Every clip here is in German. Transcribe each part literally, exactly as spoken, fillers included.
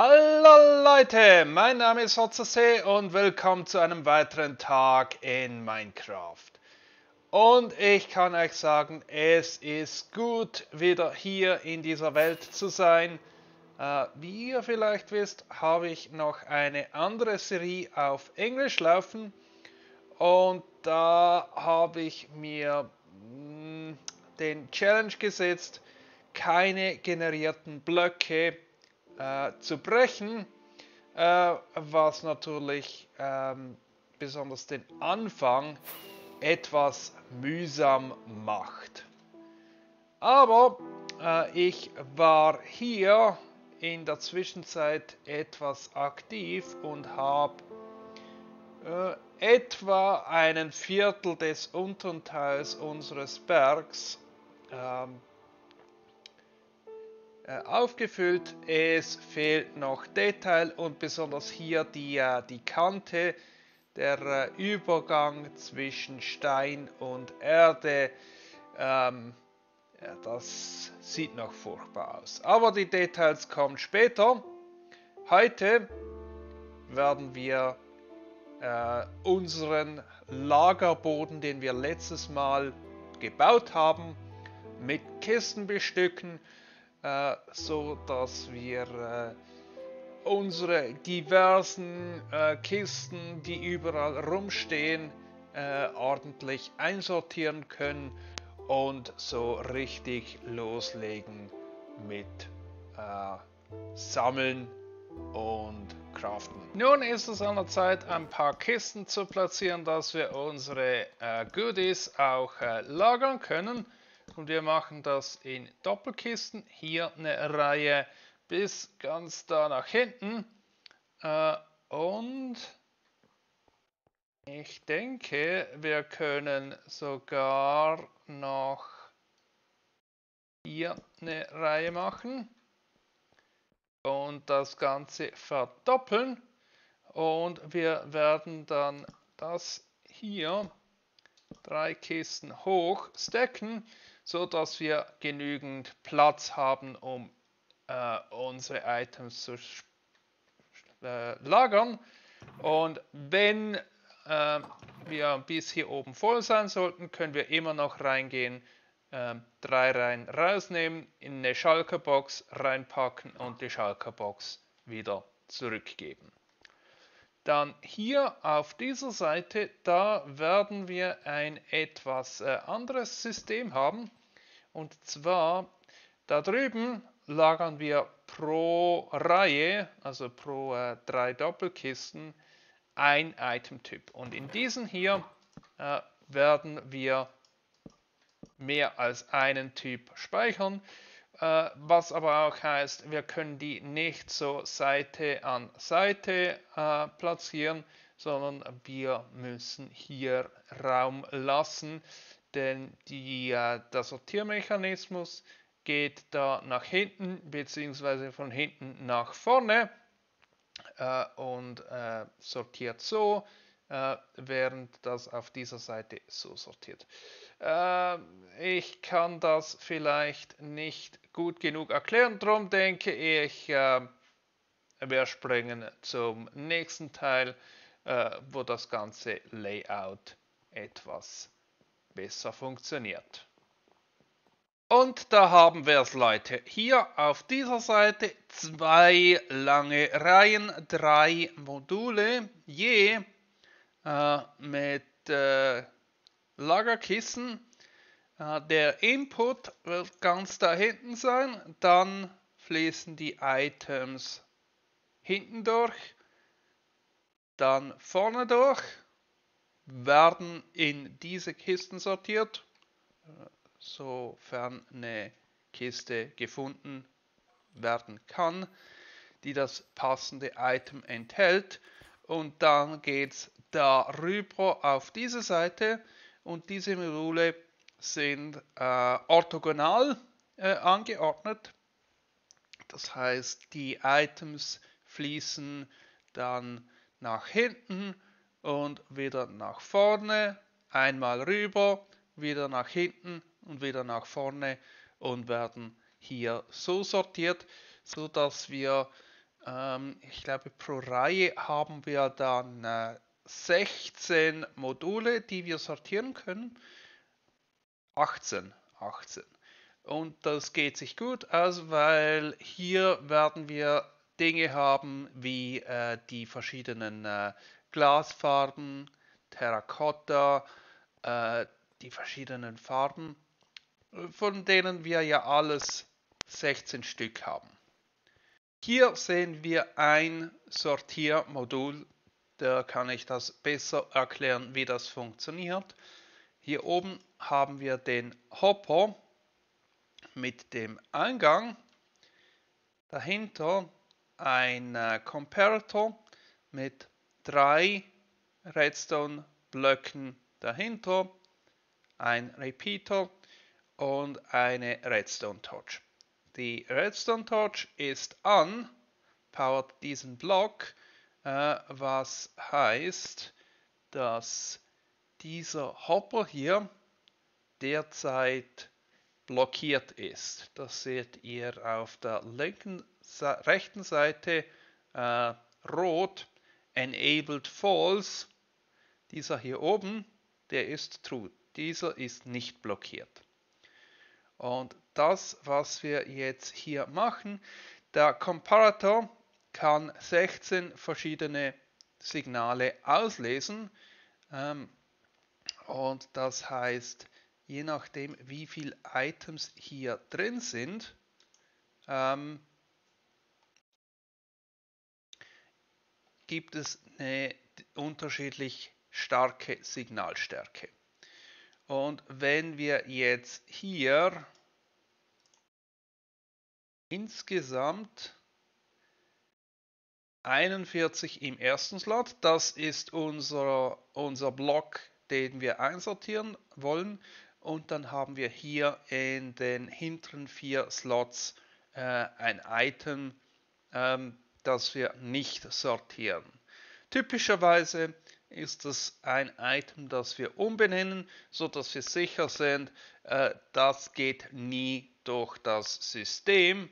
Hallo Leute, mein Name ist HotzaSee und willkommen zu einem weiteren Tag in Minecraft. Und ich kann euch sagen, es ist gut, wieder hier in dieser Welt zu sein. Äh, wie ihr vielleicht wisst, habe ich noch eine andere Serie auf Englisch laufen. Und da habe ich mir mh, den Challenge gesetzt, keine generierten Blöcke Äh, zu brechen, äh, was natürlich ähm, besonders den Anfang etwas mühsam macht. Aber äh, ich war hier in der Zwischenzeit etwas aktiv und habe äh, etwa einen Viertel des unteren Teils unseres Bergs äh, aufgefüllt. Es fehlt noch Detail und besonders hier die, die Kante, der Übergang zwischen Stein und Erde, ähm, das sieht noch furchtbar aus. Aber die Details kommen später. Heute werden wir äh, unseren Lagerboden, den wir letztes Mal gebaut haben, mit Kisten bestücken, Äh, so dass wir äh, unsere diversen äh, Kisten, die überall rumstehen, äh, ordentlich einsortieren können und so richtig loslegen mit äh, Sammeln und Craften. Nun ist es an der Zeit, ein paar Kisten zu platzieren, dass wir unsere äh, Goodies auch äh, lagern können. Und wir machen das in Doppelkisten, hier eine Reihe bis ganz da nach hinten. Äh, und ich denke, wir können sogar noch hier eine Reihe machen und das Ganze verdoppeln. Und wir werden dann das hier drei Kisten hoch stacken, so dass wir genügend Platz haben, um äh, unsere Items zu äh, lagern. Und wenn äh, wir bis hier oben voll sein sollten, können wir immer noch reingehen, äh, drei Reihen rausnehmen, in eine Schalkerbox reinpacken und die Schalkerbox wieder zurückgeben. Dann hier auf dieser Seite, da werden wir ein etwas äh, anderes System haben. Und zwar, da drüben lagern wir pro Reihe, also pro äh, drei Doppelkisten, ein Itemtyp. Und in diesen hier äh, werden wir mehr als einen Typ speichern. Äh, was aber auch heißt, wir können die nicht so Seite an Seite äh, platzieren, sondern wir müssen hier Raum lassen, denn die, äh, der Sortiermechanismus geht da nach hinten bzw. von hinten nach vorne äh, und äh, sortiert so, äh, während das auf dieser Seite so sortiert. Äh, ich kann das vielleicht nicht gut genug erklären, darum denke ich, äh, wir springen zum nächsten Teil, äh, wo das ganze Layout etwas besser funktioniert. Und da haben wir es, Leute. Hier auf dieser Seite zwei lange Reihen, drei Module, je äh, mit äh, Lagerkissen. Der Input wird ganz da hinten sein, dann fließen die Items hinten durch, dann vorne durch, werden in diese Kisten sortiert, sofern eine Kiste gefunden werden kann, die das passende Item enthält. Und dann geht es darüber auf diese Seite und diese Module sind äh, orthogonal äh, angeordnet. Das heißt, die Items fließen dann nach hinten und wieder nach vorne, einmal rüber, wieder nach hinten und wieder nach vorne und werden hier so sortiert, so dass wir Ähm, ich glaube, pro Reihe haben wir dann äh, sechzehn Module, die wir sortieren können. achtzehn. achtzehn. Und das geht sich gut aus, weil hier werden wir Dinge haben wie äh, die verschiedenen äh, Glasfarben, Terrakotta, äh, die verschiedenen Farben, von denen wir ja alles sechzehn Stück haben. Hier sehen wir ein Sortiermodul, da kann ich das besser erklären, wie das funktioniert. Hier oben haben wir den Hopper mit dem Eingang, dahinter ein äh, Comparator mit drei Redstone-Blöcken dahinter, ein Repeater und eine Redstone-Torch. Die Redstone-Torch ist an, powert diesen Block, äh, was heißt, dass dieser Hopper hier derzeit blockiert ist. Das seht ihr auf der linken, rechten Seite äh, rot, Enabled False. Dieser hier oben, der ist True. Dieser ist nicht blockiert. Und das, was wir jetzt hier machen, der Comparator kann sechzehn verschiedene Signale auslesen. Ähm, und das heißt, je nachdem, wie viele Items hier drin sind, ähm, gibt es eine unterschiedlich starke Signalstärke. Und wenn wir jetzt hier insgesamt einundvierzig im ersten Slot, das ist unser, unser Block, den wir einsortieren wollen, und dann haben wir hier in den hinteren vier Slots äh, ein Item, ähm, das wir nicht sortieren. Typischerweise ist das ein Item, das wir umbenennen, so dass wir sicher sind, äh, das geht nie durch das System.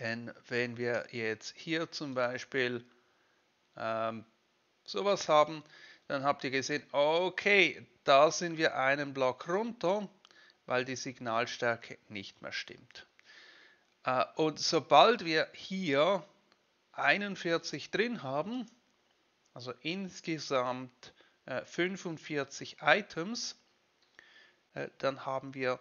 Denn wenn wir jetzt hier zum Beispiel ähm, sowas haben, dann habt ihr gesehen, okay, da sind wir einen Block runter, weil die Signalstärke nicht mehr stimmt. Äh, und sobald wir hier einundvierzig drin haben, also insgesamt äh, fünfundvierzig Items, äh, dann haben wir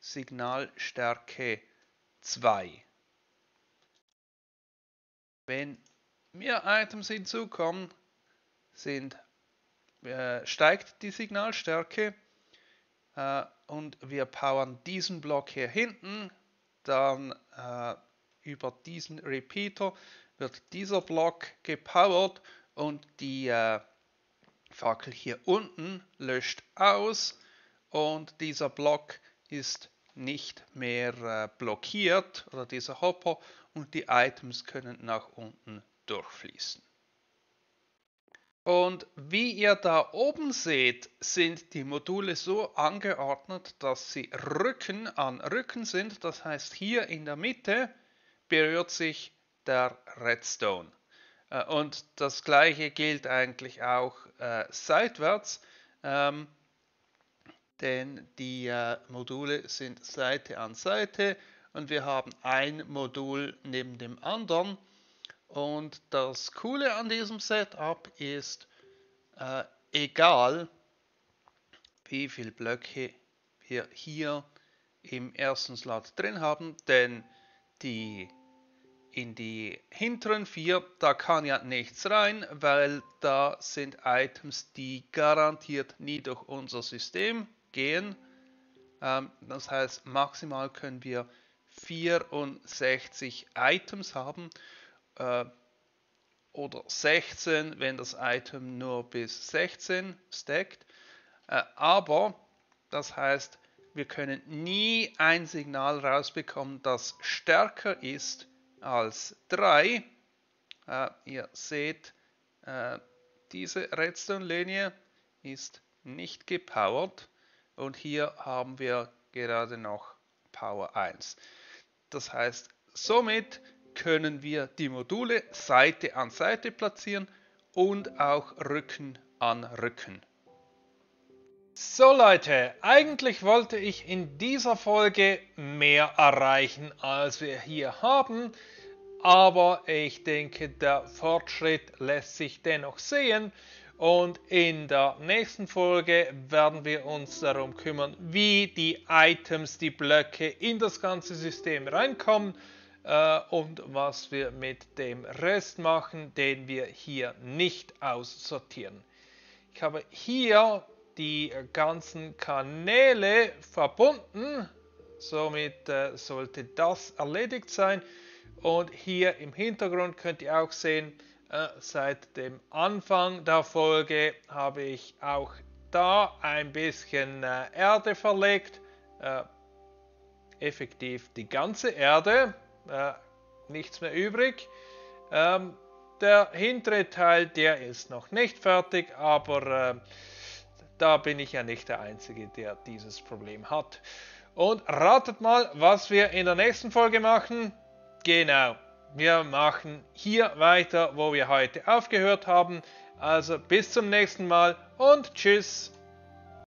Signalstärke zwei. Wenn mehr Items hinzukommen, sind, äh, steigt die Signalstärke äh, und wir powern diesen Block hier hinten, dann äh, über diesen Repeater wird dieser Block gepowert und die äh, Fackel hier unten löscht aus und dieser Block ist nicht mehr äh, blockiert, oder dieser Hopper, und die Items können nach unten durchfließen. Und wie ihr da oben seht, sind die Module so angeordnet, dass sie Rücken an Rücken sind. Das heißt, hier in der Mitte berührt sich der Redstone. Und das gleiche gilt eigentlich auch äh, seitwärts, ähm, denn die äh, Module sind Seite an Seite und wir haben ein Modul neben dem anderen. Und das Coole an diesem Setup ist, äh, egal wie viele Blöcke wir hier im ersten Slot drin haben, denn die in die hinteren vier, da kann ja nichts rein, weil da sind Items, die garantiert nie durch unser System gehen. Ähm, das heißt, maximal können wir vierundsechzig Items haben äh, oder sechzehn, wenn das Item nur bis sechzehn stackt. Äh, aber das heißt, wir können nie ein Signal rausbekommen, das stärker ist als drei. Äh, ihr seht, äh, diese Redstone-Linie ist nicht gepowert und hier haben wir gerade noch Power eins. Das heißt, somit können wir die Module Seite an Seite platzieren und auch Rücken an Rücken. So Leute, eigentlich wollte ich in dieser Folge mehr erreichen, als wir hier haben, aber ich denke, der Fortschritt lässt sich dennoch sehen und in der nächsten Folge werden wir uns darum kümmern, wie die Items, die Blöcke in das ganze System reinkommen äh, und was wir mit dem Rest machen, den wir hier nicht aussortieren. Ich habe hier die ganzen Kanäle verbunden, somit äh, sollte das erledigt sein. Und hier im Hintergrund könnt ihr auch sehen, äh, seit dem Anfang der Folge habe ich auch da ein bisschen äh, Erde verlegt, äh, effektiv die ganze Erde, äh, nichts mehr übrig. Ähm, der hintere Teil, der ist noch nicht fertig, aber äh, da bin ich ja nicht der Einzige, der dieses Problem hat. Und ratet mal, was wir in der nächsten Folge machen. Genau, wir machen hier weiter, wo wir heute aufgehört haben. Also bis zum nächsten Mal und tschüss.